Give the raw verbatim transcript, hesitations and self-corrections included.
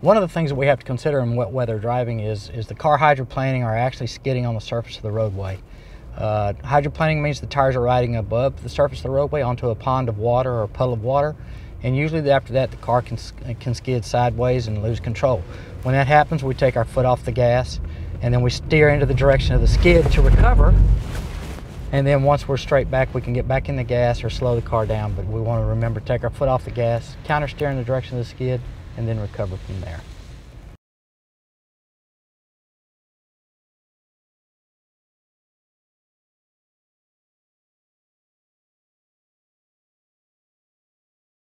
One of the things that we have to consider in wet weather driving is, is the car hydroplaning or actually skidding on the surface of the roadway. Uh, hydroplaning means the tires are riding above the surface of the roadway onto a pond of water or a puddle of water, and usually after that the car can, can skid sideways and lose control. When that happens, we take our foot off the gas and then we steer into the direction of the skid to recover, and then once we're straight back we can get back in the gas or slow the car down, but we want to remember to take our foot off the gas, counter steer in the direction of the skid, and then recover from there.